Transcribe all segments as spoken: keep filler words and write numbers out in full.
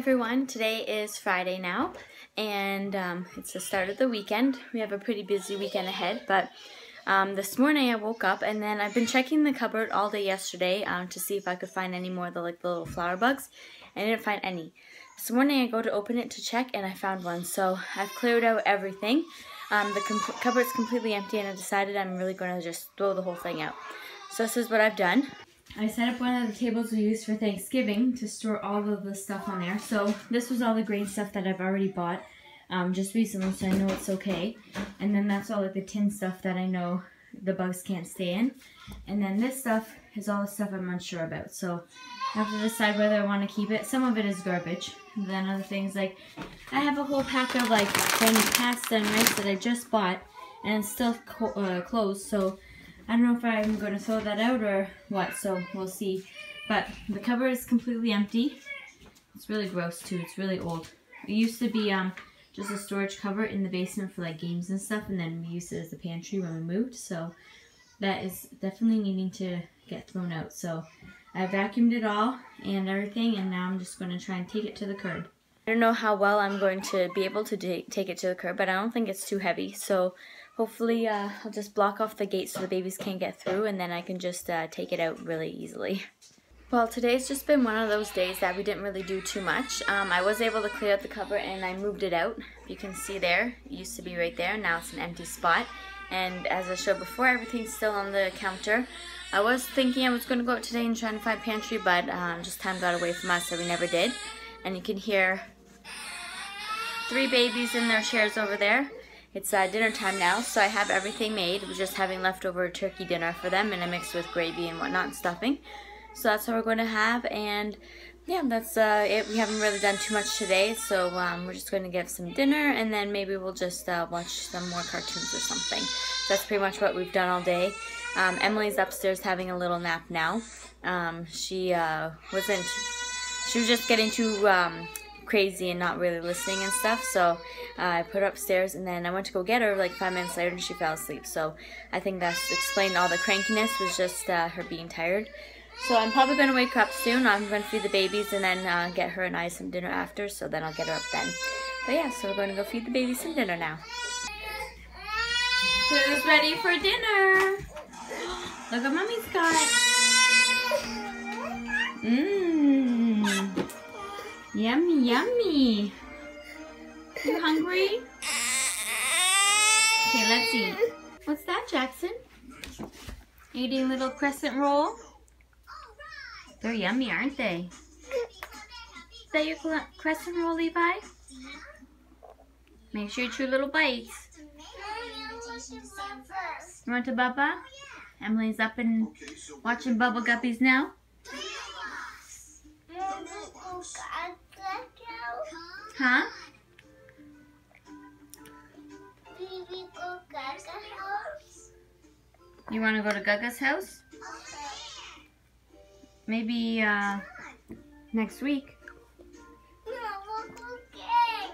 everyone, today is Friday now, and um, it's the start of the weekend. We have a pretty busy weekend ahead, but um, this morning I woke up and then I've been checking the cupboard all day yesterday um, to see if I could find any more of the, like, the little flower bugs. I didn't find any. This morning I go to open it to check and I found one, so I've cleared out everything. Um, the cupboard's completely empty and I decided I'm really going to just throw the whole thing out. So this is what I've done. I set up one of the tables we used for Thanksgiving to store all of the stuff on there. So this was all the green stuff that I've already bought um, just recently, so I know it's okay. And then that's all like the tin stuff that I know the bugs can't stay in. And then this stuff is all the stuff I'm unsure about. So I have to decide whether I want to keep it. Some of it is garbage. And then other things, like I have a whole pack of like brand new pasta and rice that I just bought and it's still co uh, closed. So I don't know if I'm going to throw that out or what, so we'll see. But the cupboard is completely empty. It's really gross too, it's really old. It used to be um, just a storage cupboard in the basement for like games and stuff, and then we used it as a pantry when we moved, so that is definitely needing to get thrown out. So I vacuumed it all and everything, and now I'm just going to try and take it to the curb. I don't know how well I'm going to be able to take it to the curb, but I don't think it's too heavy, so hopefully uh, I'll just block off the gate so the babies can't get through, and then I can just uh, take it out really easily. Well, today's just been one of those days that we didn't really do too much. Um, I was able to clear out the cupboard and I moved it out. You can see there, it used to be right there, now it's an empty spot. And as I showed before, everything's still on the counter. I was thinking I was going to go out today and try and find pantry, but um, just time got away from us, so we never did. And you can hear three babies in their chairs over there. It's uh, dinner time now, so I have everything made. We're just having leftover turkey dinner for them, and I mixed with gravy and whatnot and stuffing. So that's what we're going to have, and yeah, that's uh, it. We haven't really done too much today, so um, we're just going to give some dinner, and then maybe we'll just uh, watch some more cartoons or something. So that's pretty much what we've done all day. Um, Emily's upstairs having a little nap now. Um, she uh, wasn't, she was just getting too... Um, crazy and not really listening and stuff, so uh, I put her upstairs, and then I went to go get her like five minutes later and she fell asleep, so I think that's explained all the crankiness, was just uh, her being tired. So I'm probably going to wake her up soon. I'm going to feed the babies and then uh, get her and I some dinner after, so then I'll get her up then. But yeah, so we're going to go feed the babies some dinner now. Who's ready for dinner? Look what Mommy's got. Mmm. Yummy, yummy. You hungry? Okay, let's eat. What's that, Jackson? Eating little crescent roll? They're yummy, aren't they? Is that your crescent roll, Levi? Make sure you chew little bites. You want to Bubba? Emily's up and watching Bubble Guppies now. Huh? You want to go to Gaga's house? Maybe uh, next week. No, we'll go again.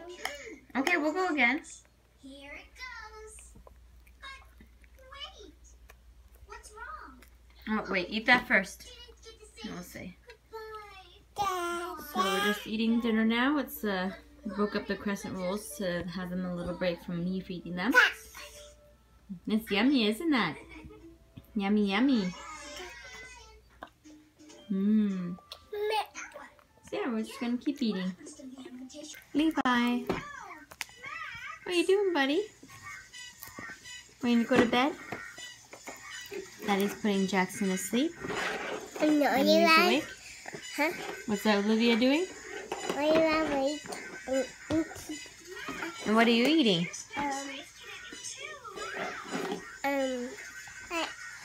Okay, we'll go again. Here it goes. But wait, what's wrong? Oh wait, eat that first. We'll see. So we're just eating dinner now. It's uh, I broke up the crescent rolls to have them a little break from me feeding them. It's yummy, isn't that? Yummy, yummy. Mmm. So yeah, we're just gonna keep eating. Levi, what are you doing, buddy? We're gonna go to bed. That is putting Jackson to sleep. And he's awake. Huh? What's that Olivia doing? And what are you eating? Um, um, I,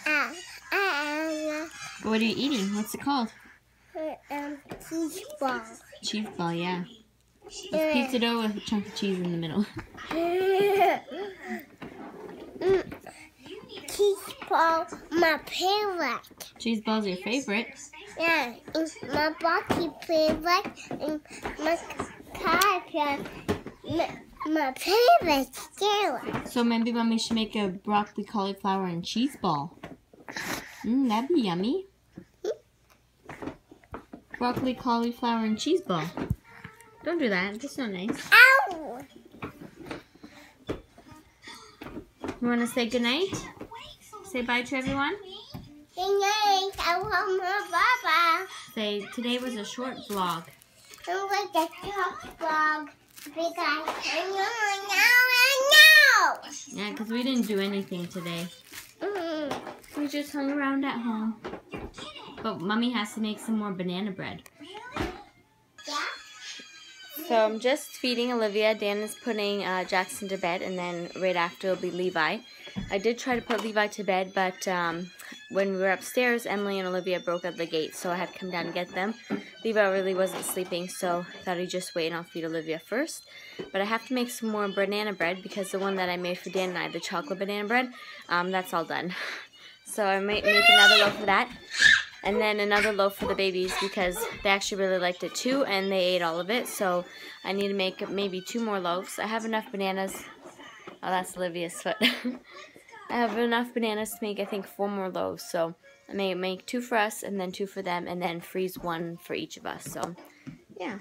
uh, I, uh, what are you eating? What's it called? Um, cheese ball. Cheese ball, yeah. It's pizza dough with a chunk of cheese in the middle. Cheese ball, my favorite. Cheese balls are your favorite? Yeah, it's my Bucky favorite and my car my, my favorite favorite. So maybe Mommy should make a broccoli, cauliflower, and cheese ball. Mmm, that'd be yummy. Broccoli, cauliflower, and cheese ball. Don't do that. That's not nice. Ow! You want to say goodnight? Say bye to everyone? Good night. I want my Baba. Say, today was a short vlog. It was a short vlog because I know, I know, I know. Yeah, because we didn't do anything today. Mm-hmm. We just hung around at home. But Mommy has to make some more banana bread. Really? Yeah. So I'm just feeding Olivia. Dan is putting uh, Jackson to bed, and then right after will be Levi. I did try to put Levi to bed, but um, when we were upstairs, Emily and Olivia broke up the gate, so I had to come down and get them. Levi really wasn't sleeping, so I thought he'd just wait and I'll feed Olivia first. But I have to make some more banana bread because the one that I made for Dan and I, the chocolate banana bread, um, that's all done. So I might make another loaf for that. And then another loaf for the babies because they actually really liked it too and they ate all of it. So I need to make maybe two more loaves. I have enough bananas. Oh, that's Olivia's foot. I have enough bananas to make, I think, four more loaves. So I may make two for us and then two for them and then freeze one for each of us. So yeah,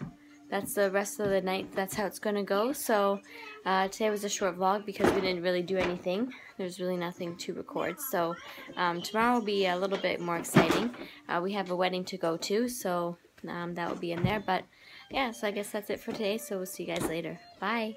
that's the rest of the night. That's how it's going to go. So uh, today was a short vlog because we didn't really do anything. There's really nothing to record. So um, tomorrow will be a little bit more exciting. Uh, we have a wedding to go to, so um, that will be in there. But yeah, so I guess that's it for today. So we'll see you guys later. Bye.